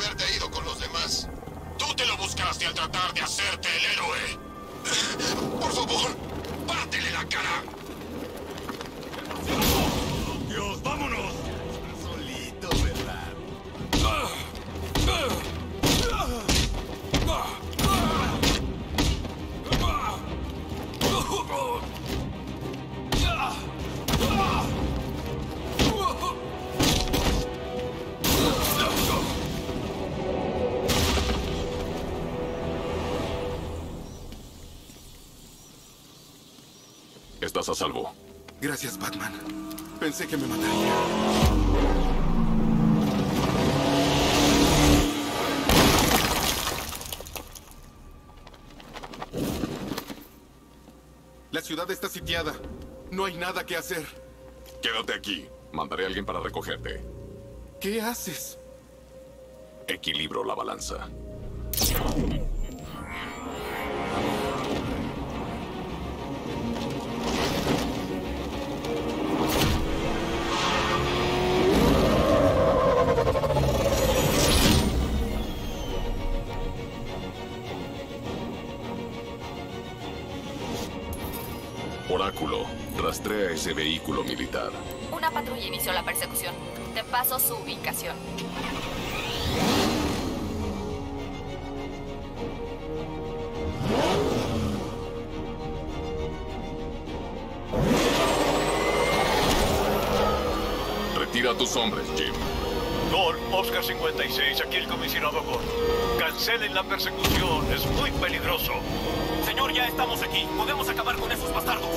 haberte ido con los demás. Tú te lo buscaste al tratar de hacerte el héroe. Por favor, pártele la cara. Dios, vámonos. Solito, ¿verdad? Estás a salvo. Gracias, Batman. Pensé que me mataría. La ciudad está sitiada. No hay nada que hacer. Quédate aquí. Mandaré a alguien para recogerte. ¿Qué haces? Equilibro la balanza. Oráculo, rastrea ese vehículo militar. Una patrulla inició la persecución. Te paso su ubicación. Retira a tus hombres, Jim. Gord, Oscar 56, aquí el comisionado Gord. Cancelen la persecución, es muy peligroso. Señor, ya estamos aquí. Podemos acabar con esos bastardos.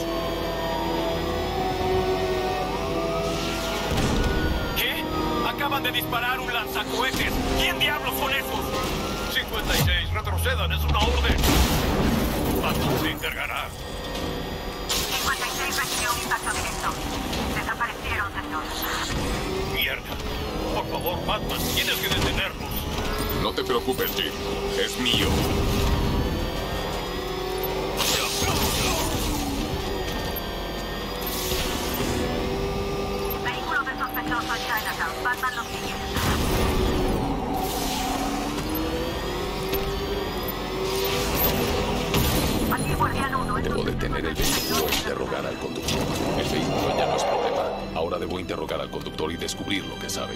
¿Qué? Acaban de disparar un lanzacohetes. ¿Quién diablos son esos? 56, retrocedan, es una orden. Batman se encargará. 56 recibió un impacto directo. Desaparecieron, señor. Mierda. Por favor, Batman, tienes que detenerlos. No te preocupes, Jim. Es mío. Vehículos de sospechosos en Chinatown. Batman los sigue. Aquí guardián 1. Debo detener el vehículo e interrogar al conductor. El vehículo ya no es problema. Ahora debo interrogar al conductor y descubrir lo que sabe.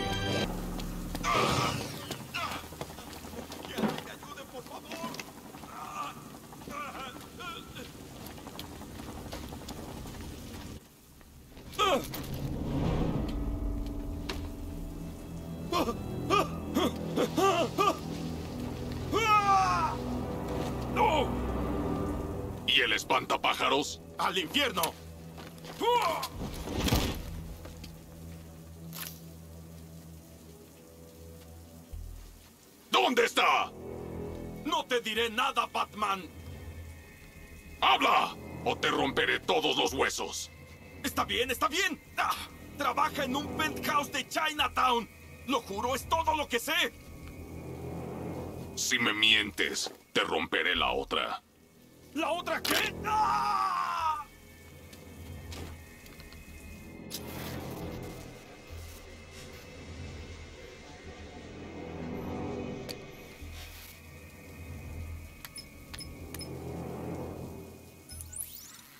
¿Y el espantapájaros? ¡Al infierno! ¿Dónde está? No te diré nada, Batman. ¡Habla! O te romperé todos los huesos. Está bien, está bien. ¡Ah! Trabaja en un penthouse de Chinatown. Lo juro, es todo lo que sé. Si me mientes, te romperé la otra. ¿La otra qué? ¡Ah!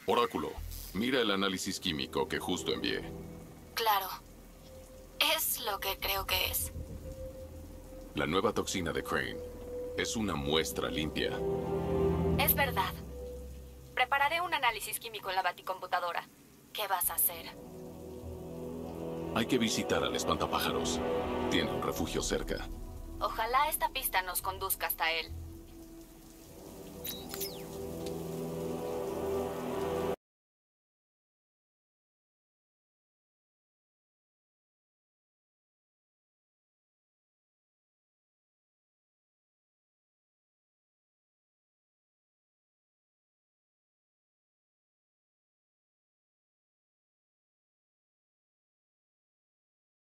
Oráculo, mira el análisis químico que justo envié. Claro. Es lo que creo que es. La nueva toxina de Crane es una muestra limpia. Es verdad. Prepararé un análisis químico en la baticomputadora. ¿Qué vas a hacer? Hay que visitar al espantapájaros. Tiene un refugio cerca. Ojalá esta pista nos conduzca hasta él.